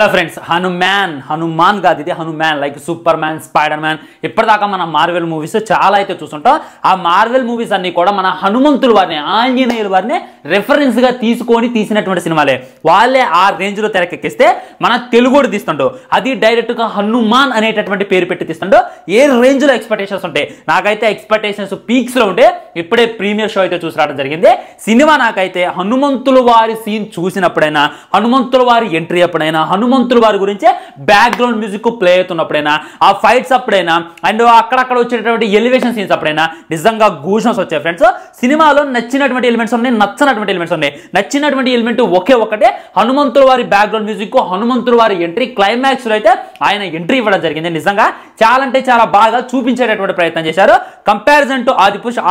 Hello friends Hanuman కాదు ఇది Hanuman like Superman Spiderman ఇప్పటిదాకా మన మార్వెల్ మూవీస్ చాలా అయితే చూస్తుంటాం ఆ మార్వెల్ మూవీస్ అన్ని కూడా మన హనుమంతుల వారిని ఆంజనేయుల వారిని రెఫరెన్స్ గా తీసుకొని తీసినటువంటి సినిమాలే వాళ్ళే ఆ రేంజ్ లో తెరకెక్కిస్తే మన తెలుగుడు తీస్తుంటాం అది డైరెక్ట్ గా హనుమాన్ అనేటటువంటి పేరు పెట్టి తీస్తుంటాం ఏ రేంజ్ లో ఎక్స్‌పెక్టేషన్స్ ఉంటాయి నాకైతే ఎక్స్‌పెక్టేషన్స్ పీక్స్ లో ఉండే ఇప్పుడే ప్రీమియర్ షో అయితే చూసి రావడం జరిగింది సినిమా నాకైతే హనుమంతుల వారి సీన్ చూసినప్పుడైనా హనుమంతుల వారి ఎంట్రీ అప్పుడైనా హనుమంతుల వారి గురించి బ్యాక్గ్రౌండ్ మ్యూజిక్ ప్లే అవుతున్నప్పుడైనా ఆ ఫైట్స్ అప్పుడైనా అండ్ అక్కడక్కడ వచ్చేటువంటి ఎలివేషన్ సీన్స్ అప్పుడైనా నిజంగా గూస్‌బంప్స్ వచ్చాయి ఫ్రెండ్స్ సినిమాలో నచ్చినటువంటి ఎలిమెంట్స్ ఉన్నాయి నచ్చనటువంటి ఎలిమెంట్స్ ఉన్నాయి నచ్చినటువంటి ఎలిమెంట్ ఒకే ఒకటే హనుమంతుల వారి బ్యాక్గ్రౌండ్ మ్యూజిక్ హనుమంతుల వారి ఎంట్రీ క్లైమాక్స్ లో అయితే ఆయన ఎంట్రీ ఇవ్వడం జరిగింది నిజంగా చాలా అంటే చాలా బాగా చూపించేటటువంటి ప్రయత్నం చేశారు కంపారిజన్ టు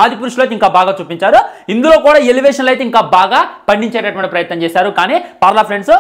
ఆదిపురుషులో ఇంకా బాగా చూపించారు ఇందులో కూడా ఎలివేషన్లు అయితే ఇంకా బాగా పండించేటటువంటి ప్రయత్నం చేశారు కానీ పర్లా ఫ్రెండ్స్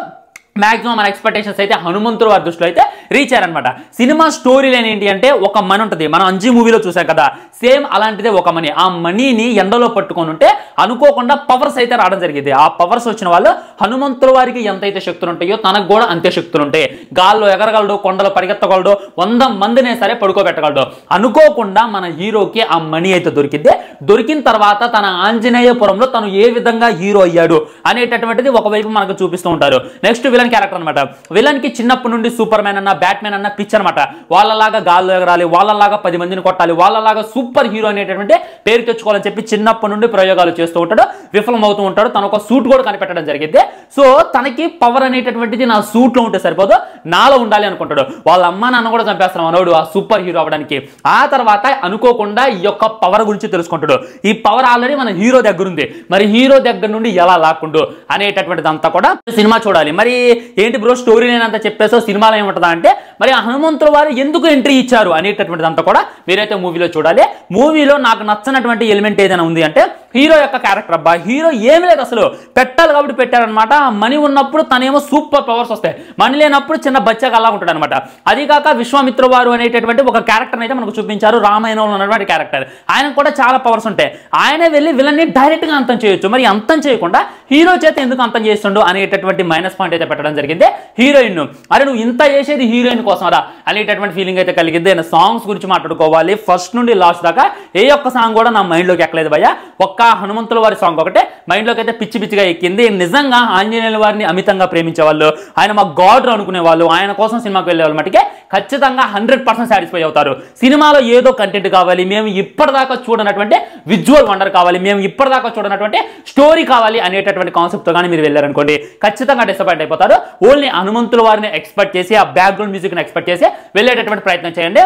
मैक्सिमम मन एक्सपेक्टेशन्स अयिते हनुमंतुडु वारि दृष्टिलो अयिते రీచ్ అన్నమాట సినిమా స్టోరీ లైన్ ఏంటి అంటే ఒక మని ఉంటుంది మనం అంజీ మూవీలో చూసాం కదా సేమ్ అలాంటిదే ఒక మని ఆ మనీని ఎండలో పట్టుకొని ఉంటే అనుకోకుండా పవర్స్ అయితే రావడం జరిగింది ఆ పవర్స్ వచ్చిన వాళ్ళు హనుమంతుల వారికి ఎంతైతే శక్తులు ఉంటాయో తనకు కూడా అంతే శక్తులు ఉంటాయి గాల్లో ఎగరగలడు కొండలో పరిగెత్తగలడు 100 మందినే సరే పడుకోబెట్టగలడు అనుకోకుండా మన హీరోకి ఆ మని అయితే దొరికింది దొరికిన తర్వాత తన ఆంజనేయపురంలో తను ఏ విధంగా హీరో అయ్యాడు అనేటటువంటిది ఒకవైపు మనకు చూపిస్తూ ఉంటారు నెక్స్ట్ విలన్ క్యారెక్టర్ అన్నమాట విలన్ కి చిన్నప్పటి నుండి సూపర్ మ్యాన్ అన్న బ్యాట్‌మ్యాన్ అన్న పిచ్ అన్నమాట వాళ్ళలాగా గాల్లో ఎగరాలి వాళ్ళలాగా 10 మందిని కొట్టాలి వాళ్ళలాగా సూపర్ హీరో అనేటటువంటి పేరు తెచ్చుకోవాలని చెప్పి చిన్నప్పటి నుండి ప్రయోగాలు చేస్తూ ఉంటాడు విఫలం అవుతూ ఉంటాడు తనొక సూట్ కూడా కనిపెట్టడం జరిగింది సో తనకి పవర్ అనేటటువంటిది నా సూట్ లో ఉంటే సరిపోదు నాలో ఉండాలి అనుకుంటాడు వాళ్ళ అమ్మ నాన్న కూడా చంపేస్తాం అనోడు ఆ సూపర్ హీరో అవడానికి ఆ తర్వాత అనుకోకుండా ఈ యొక్క పవర్ గురించి తెలుసుకుంటాడు ఈ పవర్ ఆల్రెడీ మన హీరో దగ్గర ఉంది మరి హీరో దగ్గర నుండి ఎలా లాక్కుండు అనేటటువంటిదంతా కూడా సినిమా చూడాలి మరి ఏంటి బ్రో స్టోరీ నేనంతా చెప్పేసో సినిమాలో ఏముంటుందా అంటే మరి హనుమంతుల వారు ఎందుకు ఎంట్రీ ఇచ్చారు అనేటటువంటిదంతా కూడా మీరైతే మూవీలో చూడాలి మూవీలో నాకు నచ్చనటువంటి ఎలిమెంట్ ఏదైనా ఉంది అంటే హీరో యొక్క క్యారెక్టర్ అబ్బా హీరో ఏమీ లేదు అసలు పెట్టాలి కాబట్టి పెట్టారనమాట మనీ ఉన్నప్పుడు తనేమో సూపర్ పవర్స్ వస్తాయి మనీ లేనప్పుడు చిన్న బచ్చగాళ్ళ ఉంటాడు అనమాట అది కాక విశ్వామిత్ర వారు అనేటటువంటి ఒక క్యారెక్టర్ అయితే మనకు చూపించారు రామాయణంలో ఉన్నటువంటి క్యారెక్టర్ ఆయన కూడా చాలా పవర్స్ ఉంటాయి ఆయన వెళ్ళి విలన్ని డైరెక్ట్గా అంతం చేయొచ్చు మరి అంతం చేయకుండా హీరో చేత ఎందుకు అంతం చేస్తుండో అనేటటువంటి మైనస్ పాయింట్ అయితే పెట్టడం జరిగింది హీరోయిన్ అరే నువ్వు ఇంత చేసేది హీరోయిన్ కోసం రా అనేటటువంటి ఫీలింగ్ అయితే కలిగింది ఆయన సాంగ్స్ గురించి మాట్లాడుకోవాలి ఫస్ట్ నుండి లాస్ట్ దాకా ఏ ఒక్క సాంగ్ కూడా నా మైండ్లోకి ఎక్కలేదు భయ్యా ఒక్క హనుమంతుల వారి సాంగ్ ఒకటే మైండ్లోకి అయితే పిచ్చి పిచ్చిగా ఎక్కింది నిజంగా ఆంజనేయుల వారిని అమితంగా ప్రేమించే వాళ్ళు ఆయన మా గాడ్ అనుకునే వాళ్ళు ఆయన కోసం సినిమాకి వెళ్ళే వాళ్ళు మటుకే ఖచ్చితంగా 100% సాటిస్ఫై అవుతారు సినిమాలో ఏదో కంటెంట్ కావాలి మేము ఇప్పటిదాకా చూడనటువంటి విజువల్ వండర్ కావాలి మేము ఇప్పటిదాకా చూడనటువంటి స్టోరీ కావాలి అనేటటువంటి కాన్సెప్ట్తో కానీ మీరు వెళ్ళారనుకోండి ఖచ్చితంగా డిసప్పాయింట్ అయిపోతారు ఓన్లీ హనుమంతుల వారిని ఎక్స్పెక్ట్ చేసి ఆ బ్యాక్గ్రౌండ్ మ్యూజిక్ని ఎక్స్పెక్ట్ చేసి వెళ్ళేటటువంటి ప్రయత్నం చేయండి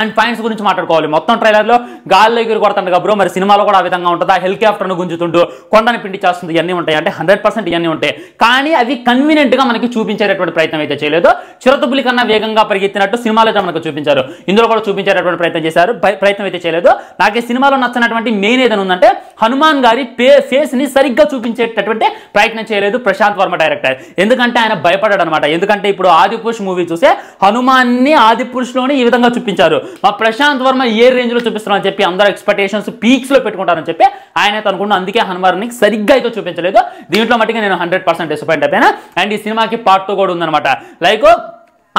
అండ్ పాయింట్స్ గురించి మాట్లాడుకోవాలి మొత్తం ట్రైలర్లో గాల్లో ఎగురు కొడుతుండగా బ్రో మరి సినిమాలో కూడా ఆ విధంగా ఉంటుందా హెలికాప్టర్ను గుంజుతుంటూ కొండను పిండి చేస్తుంది ఇవన్నీ ఉంటాయి అంటే 100% ఇవన్నీ ఉంటాయి కానీ అవి కన్వీనియంట్గా మనకి చూపించేటటువంటి ప్రయత్నం అయితే చేయలేదు చిరుతపులి కన్నా వేగంగా పరిగెత్తినట్టు సినిమాలో అయితే మనకు చూపించారు ఇందులో కూడా చూపించేటటువంటి ప్రయత్నం చేశారు ప్రయత్నం అయితే చేయలేదు నాకు ఈ సినిమాలో నచ్చినటువంటి మెయిన్ ఏదైనా ఉందంటే హనుమాన్ గారి ఫేస్ని సరిగ్గా చూపించేటటువంటి ప్రయత్నం చేయలేదు ప్రశాంత్ వర్మ డైరెక్టర్ ఎందుకంటే ఆయన భయపడ్డాడు అనమాట ఎందుకంటే ఇప్పుడు ఆదిపురుష్ మూవీ చూసే హనుమాన్ని ఆదిపురుష్లోనే ఈ విధంగా చూపించారు మా ప్రశాంత్ వర్మ ఏ రేంజ్ లో చూపిస్తున్నారని చెప్పి అందరూ ఎక్స్పెక్టేషన్స్ పీక్స్ లో పెట్టుకుంటారని చెప్పి ఆయన అనుకున్నాను అందుకే హనుమాన్ని సరిగ్గా అయితే చూపించలేదు దీంట్లో మట్టిగా నేను 100% డిసప్పాయింట్ అయిపోయినా అండ్ ఈ సినిమాకి పార్ట్ 2 కూడా ఉందన్నమాట లైక్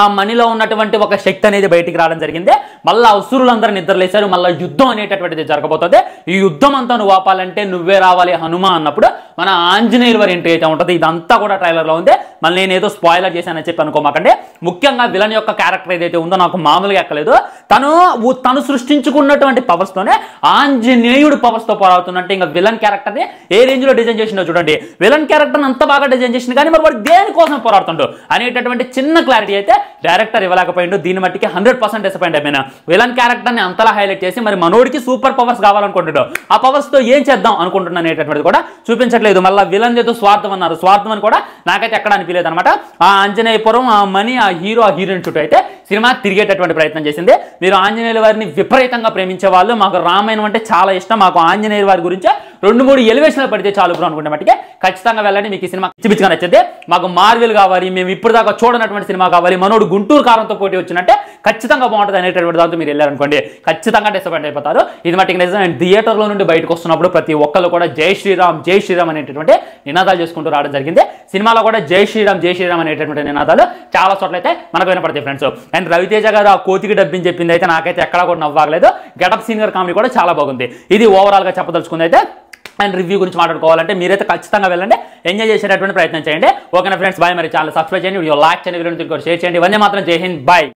ఆ మనిలో ఉన్నటువంటి ఒక శక్తి అనేది బయటికి రావడం జరిగింది మళ్ళీ అసురులందరూ నిద్రలేశారు మళ్ళీ యుద్ధం అనేటటువంటిది జరగబోతుంది ఈ యుద్ధం అంతా నువ్వు ఆపాలంటే నువ్వే రావాలి హనుమ అన్నప్పుడు మన ఆంజనేయుల వారి ఎంట్రీ అయితే ఉంటుంది ఇదంతా కూడా ట్రైలర్లో ఉంది మళ్ళీ నేనేదో స్పాయిలర్ చేశానని చెప్పి అనుకోమాకండి ముఖ్యంగా విలన్ యొక్క క్యారెక్టర్ ఏదైతే ఉందో నాకు మామూలుగా ఎక్కలేదు తను సృష్టించుకున్నటువంటి పవర్స్తోనే ఆంజనేయుడు పవర్స్తో పోరాడుతున్నట్టు ఇంకా విలన్ క్యారెక్టర్ని ఏ రేంజ్లో డిజైన్ చేసిందో చూడండి విలన్ క్యారెక్టర్ని అంత బాగా డిజైన్ చేసింది కానీ మరి వాడు దేనికోసం పోరాడుతుండో అనేటటువంటి చిన్న క్లారిటీ అయితే డైరెక్టర్ ఇవ్వలేకపోయిండు దీని మట్టికి 100% డిసప్పాయింట్ అయిపోయినా విలన్ క్యారెక్టర్ని అంతలా హైలైట్ చేసి మరి మనోడికి సూపర్ పవర్స్ కావాలనుకుంటున్నాడు ఆ పవర్స్తో ఏం చేద్దాం అనుకుంటున్నాను అనేటటువంటిది కూడా చూపించట్లేదు మళ్ళీ విలన్ ఏదో స్వార్థం అన్నారు స్వార్థం అని కూడా నాకైతే ఎక్కడ అనిపించలేదు అనమాట ఆ ఆంజనేయపురం ఆ మనీ ఆ హీరోయిన్ చుట్టూ అయితే సినిమా తిరిగేటటువంటి ప్రయత్నం చేసింది మీరు ఆంజనేయుల వారిని విపరీతంగా ప్రేమించే వాళ్ళు మాకు రామాయణం అంటే చాలా ఇష్టం మాకు ఆంజనేయుల వారి గురించి 2-3 ఎలివేషన్లు పడితే చాలు బ్రో అనుకునే మట్టికి ఖచ్చితంగా వెళ్ళండి మీకు ఈ సినిమా పిచ్చిగా నచ్చింది మాకు మార్వెల్ కావాలి మేము ఇప్పుడు దాకా చూడనటువంటి సినిమా కావాలి మనోడు గుంటూరు కారంతో పోటీ వచ్చినంటే ఖచ్చితంగా బాగుంటది అనేటటువంటి దాంతో మీరు వెళ్ళారు అనుకోండి ఖచ్చితంగా డిసప్పాయింట్ అయిపోతారు. ఇది మట్టికి నిజం. అండ్ థియేటర్ లో నుండి బయటకు వస్తున్నప్పుడు ప్రతి ఒక్కళ్ళు కూడా జై శ్రీరామ్ అనేటటువంటి నినాదాలు చేసుకుంటూ రావడం జరిగింది. సినిమాలో కూడా జై శ్రీరామ్ అనేటటువంటి నినాదాలు చాలా చోట్ల అయితే మనకు వినపడతాయి ఫ్రెండ్స్. అండ్ రవితేజ గారు ఆ కోతికి డబ్బింగ్ చెప్పింది అయితే నాకైతే ఎక్కడా కూడా నవ్వాగలేదు. గెటప్ సీనియర్ కామెడీ కూడా చాలా బాగుంది. ఇది ఓవరాల్ గా చెప్పదలుచుకుంది. అయితే అండ్ రివ్యూ గురించి మాట్లాడుకోవాలంటే మీరైతే ఖచ్చితంగా వెళ్ళండి, ఎంజాయ్ చేసేటటువంటి ప్రయత్నం చేయండి. ఓకేనా ఫ్రెండ్స్, బాయ్. మరి ఛానల్ సబ్స్క్రైబ్ చేయండి, వీడియో లైక్ చేయండి, వీడియోని షేర్ చేయండి. ఇవన్నీ మాత్రం జై హింద్, బాయ్.